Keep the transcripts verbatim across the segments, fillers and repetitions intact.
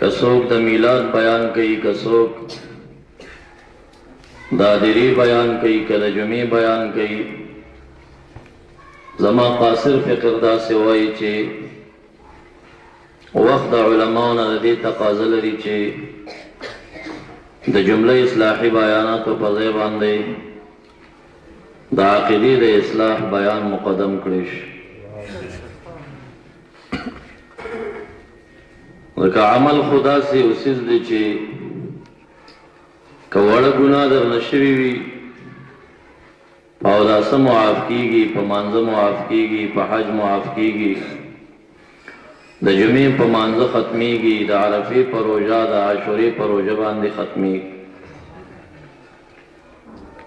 کسوک دا میلاد بیان کئی، کسوک دا دری بیان کئی، کدا جمعی بیان کئی. زما قاصر فقر دا سوائی چے وقت دا علماؤنا دا دی تقاضا لری چے دا جملہ اصلاحی بیاناتو پزے باندے دا عقیدی دا اصلاح بیان مقدم کریش. لکا عمل خدا سے اسیز دے چے کوڑا گناہ در نشوی وی پاوداسا معاف کی گی، پمانزا معاف کی گی، پحج معاف کی گی، دا جمعی پمانزا ختمی گی، دا عرفی پر روجہ، دا عاشوری پر روجہ باندے ختمی گی.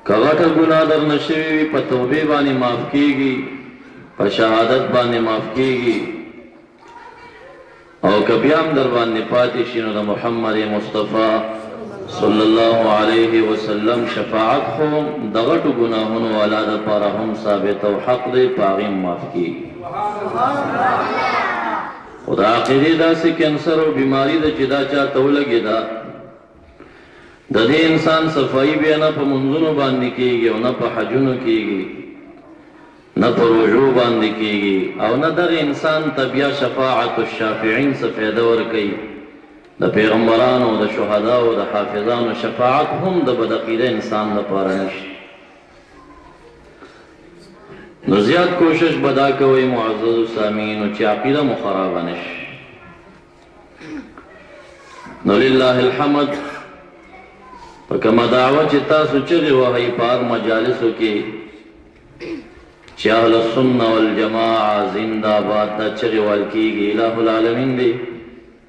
کغٹا گناہ در نشوی وی پا توبے بانے معاف کی گی، پا شہادت بانے معاف کی گی، او کبیام در بانے پاتشینو دا محمد مصطفیٰ صلی اللہ علیہ وسلم شفاعت خون دغٹو گناہن والا دا پارا ہم ثابت و حق دے پاغیم معاف کی. خدا عقیدی دا سے کینسر و بیماری دا جدا چاہتا ہو لگی دا دا دے انسان صفائی بے نہ پا منزنو باندی کی گی، او نہ پا حجنو کی گی، نہ پا رجوع باندی کی گی، او نہ در انسان طبیع شفاعت الشافعین سے فیدور کی. دا پیغمبرانو، دا شہداو، دا حافظانو شفاعت ہم دا بدقیدہ انسان دا پارنش. نو زیاد کوشش بدا کوئی معزز و سامینو چی عقیدہ مخرابنش. نو للہ الحمد پکم دعوی چی تاسو چگی وحی پار مجالسو کی چی اہل سنت والجماعہ زندہ بات دا چگی والکی گی. الہ العالمین دی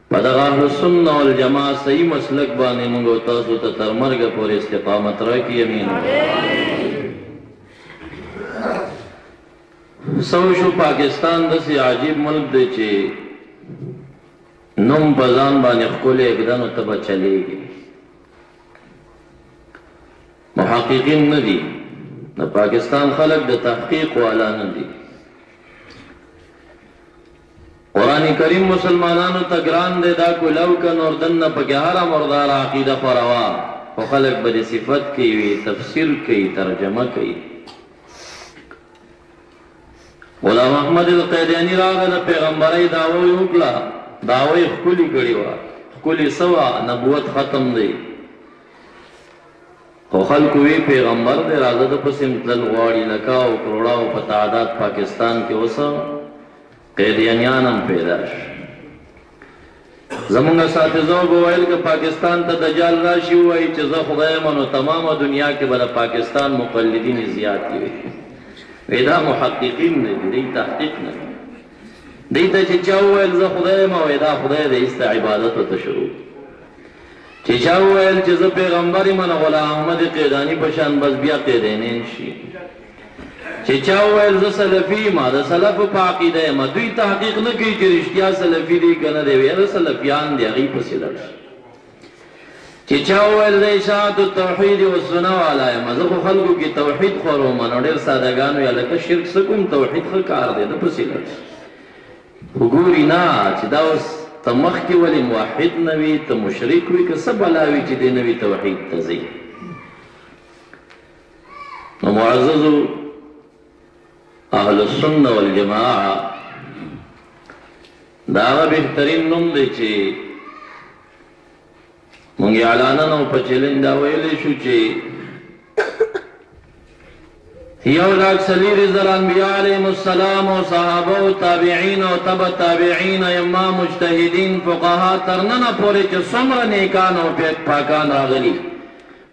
پدغا اہل سنت والجماعہ صحیح مسلک بانے منگو تاسو تا ترمرگ پور استقامت راکی. امین. سوشو پاکستان دسی عجیب ملک دے چے نم بزان بانے خکول اگدانو تبا چلے گی. محققین ندی، نا پاکستان خلق دے تحقیق والا ندی. قرآن کریم مسلمانانو تگران دے دا کو لوکن اور دن پگہارا مردار عقیدہ فروا و خلق بد صفت کی وی تفسیر کی ترجمہ کی. غلام احمد القیدیانی راغن پیغمبری دعوی اکلا دعوی خکولی کری وا خکولی سوا نبوت ختم دی و خلقوی پیغمبر دے رازد پسمت للغواری لکاو کروڑاو پتعداد پاکستان کے وسا قیدیانیانم پیداش. زمونگا ساتھزوں بوائل کہ پاکستان تا دجال راشی ہوئی چیزا خدای منو تمام دنیا کے بلا پاکستان مقلدین زیادی ہوئی. ویدہ محققین نے دی تحقیق نے دیتا چیچا ہوئیل زا خدای منو ویدہ خدای دے اس تا عبادت و تشروع چیچا ہوئیل چیزا پیغمبری منو غلام احمد قیدانی پشان بس بیا قیدینین شی چی چاو ویل دا سلفی ما دا سلف پا عقیده ما دوی تحقیق نکی چی رشتیا سلفی دی کنه دی ویل سلفیان دی اغیب پسی لرش. چی چاو ویل دا اشاعت و توحید و سنو علای ما زخو خلقو کی توحید خورو منو دیر سادگانو یا لکه شرک سکم توحید خکار دی دا پسی لرش. حگوری نا چی داوست تمخ کی ولی موحد نوی تا مشرک وی که سب علاوی چی دی نوی توحید تزی. معززو اہل السنت والجماعہ داغا بہترین نم دے چے منگی علانہ نو پچلن دا ویلے شو چے یو لاکھ سلیر زر انبیاء علیہم السلام و صحابہ و تابعین و تبع تابعین امام مجتہدین فقہا ترنن پورے چے سمر نیکان و پیک پاکان راغلی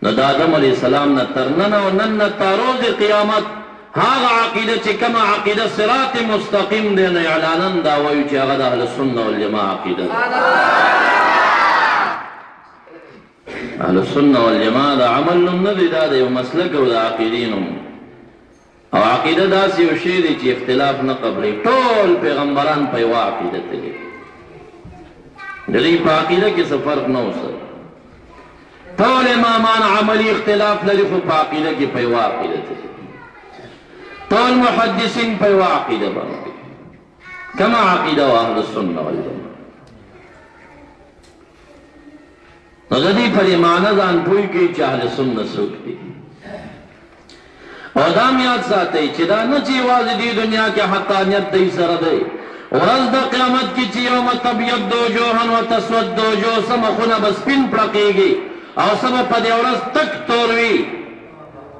نو دادم علیہ السلام نا ترنن و نن تاروز قیامت هاغ عقیدہ چی کم عقیدہ صراط مستقیم دے نی علانن دا ویو چی اغد اہل سنت والجماع عقیدہ دے. اہل سنت والجماع دا عمل نم ندی دا دے و مسلک و دا عقیدینم او عقیدہ دا سی و شیدی چی اختلاف نقبلی طول پیغمبران پیوا عقیدہ تلی دلی پا عقیدہ کسا فرق نو سر طول امامان عملی اختلاف للی خو پا عقیدہ کی پیوا عقیدہ تلی طول محدثین پر وہ عقیدہ باندی کما عقیدہ و اہل سنت والجماع. غدی پریمانه ځان پوی کی چې اهل سنت څوک دي. او دا مې یاد ساتئ چې دا نه چې یوازې دې دنیا کې حقانیت دې سره دی، ورځ د قیامت کې چې یوم تبیض وجوها وتسود وجوه، سمه خونه به سپین پړه کېږي او سمه په دې ورځ تک تور وي.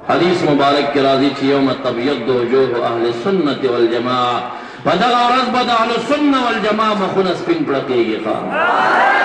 حدیث مبارک کې راځي چې یوم تبیض وجوه اهل سنت والجماعه، په دغه ورځ به د اهل سنت والجماعه مخونه سپین پړه کېږي.